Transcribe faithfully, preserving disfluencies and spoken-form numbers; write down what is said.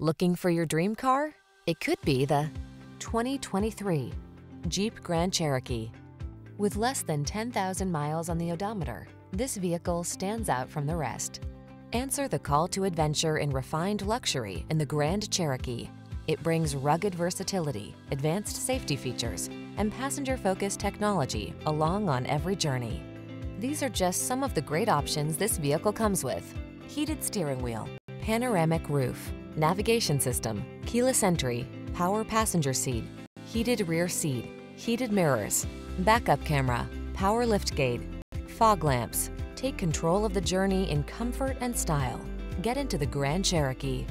Looking for your dream car? It could be the twenty twenty-three Jeep Grand Cherokee. With less than ten thousand miles on the odometer, this vehicle stands out from the rest. Answer the call to adventure in refined luxury in the Grand Cherokee. It brings rugged versatility, advanced safety features, and passenger-focused technology along on every journey. These are just some of the great options this vehicle comes with: heated steering wheel, panoramic roof, navigation system, keyless entry, power passenger seat, heated rear seat, heated mirrors, backup camera, power liftgate, fog lamps. Take control of the journey in comfort and style. Get into the Grand Cherokee.